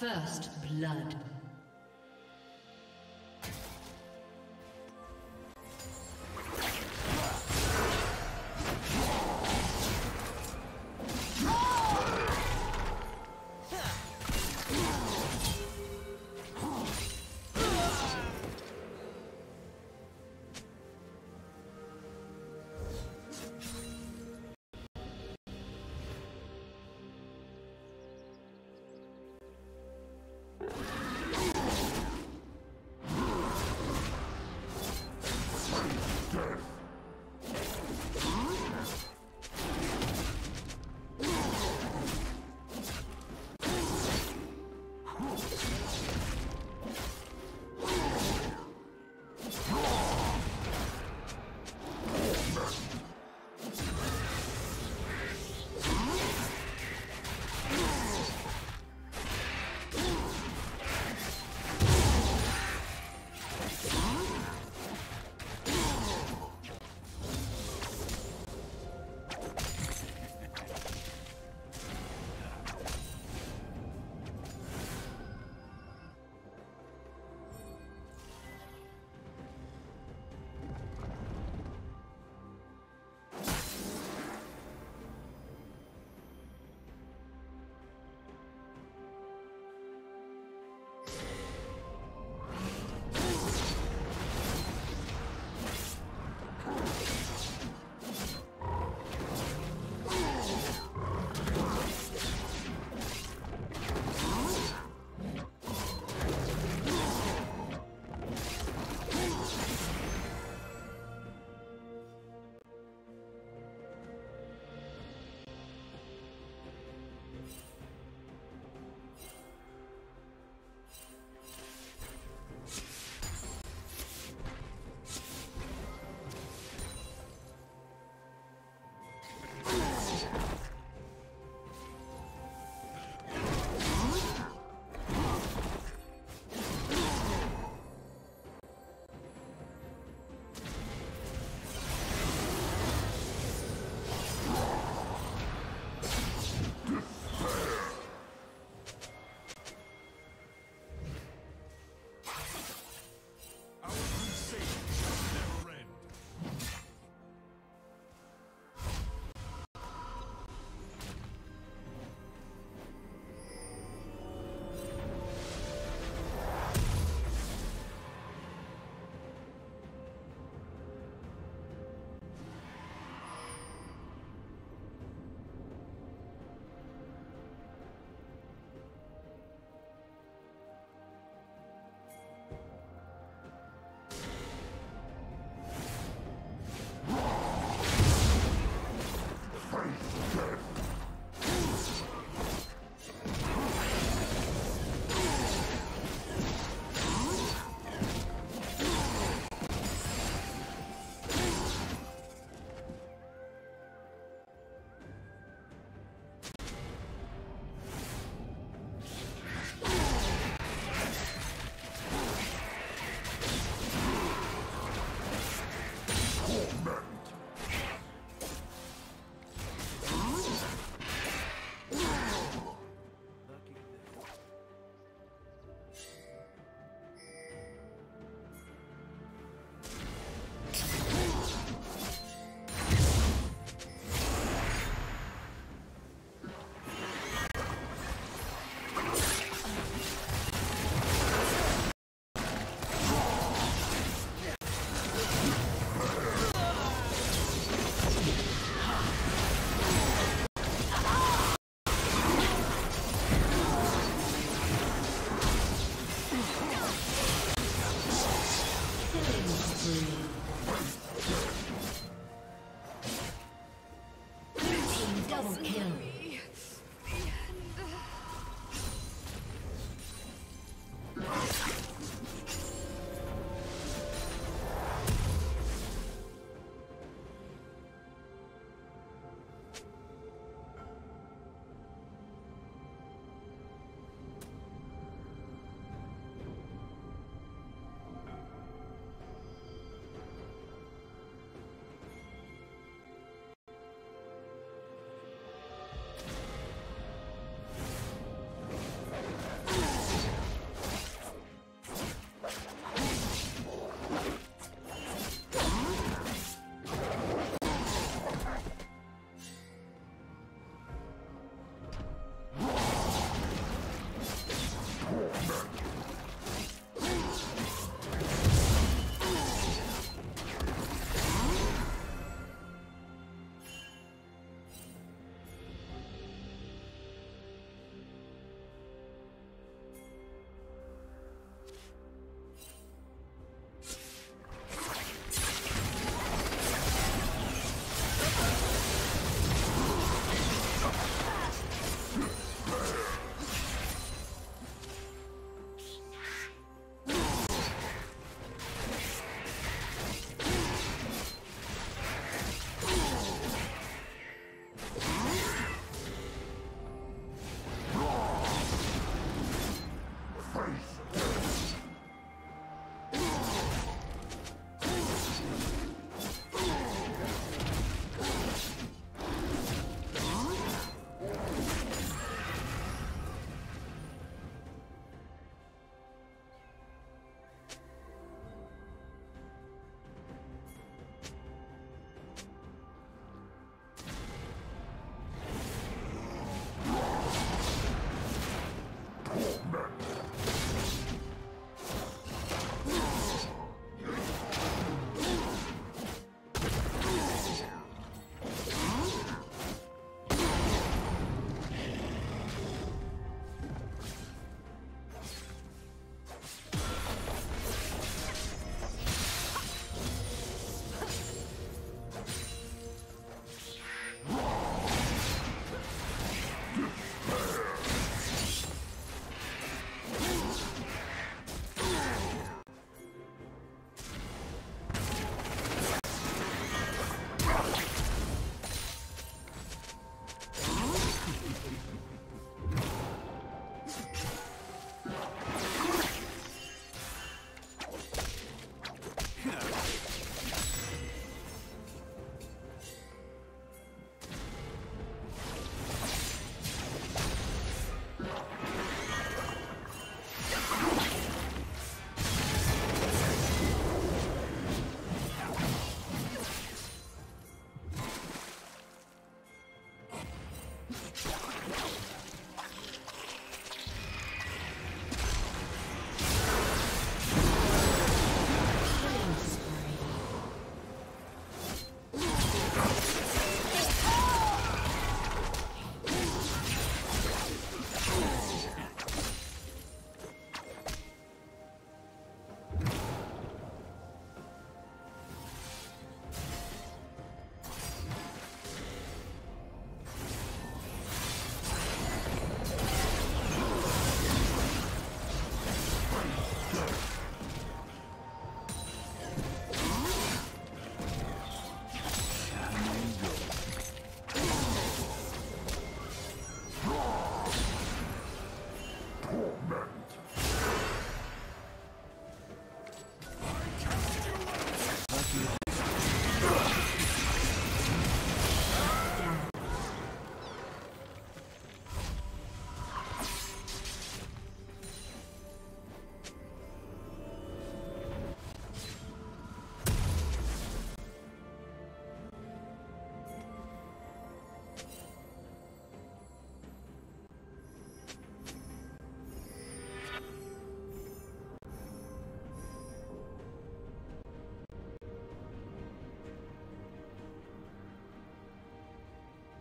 First blood.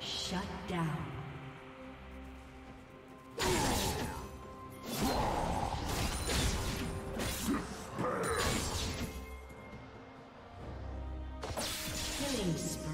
Shut down. Killing spree.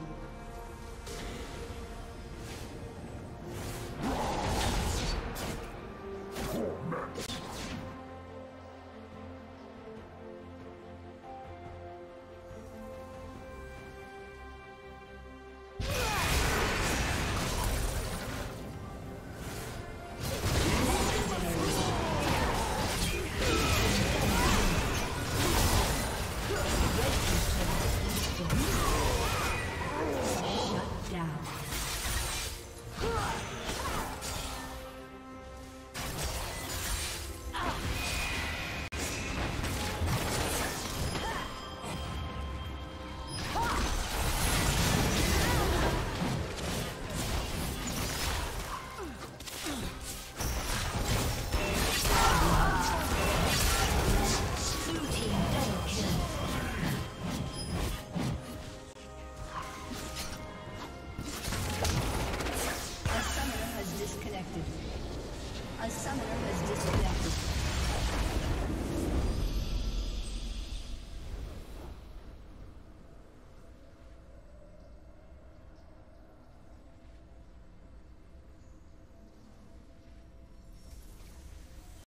A summoner has disconnected.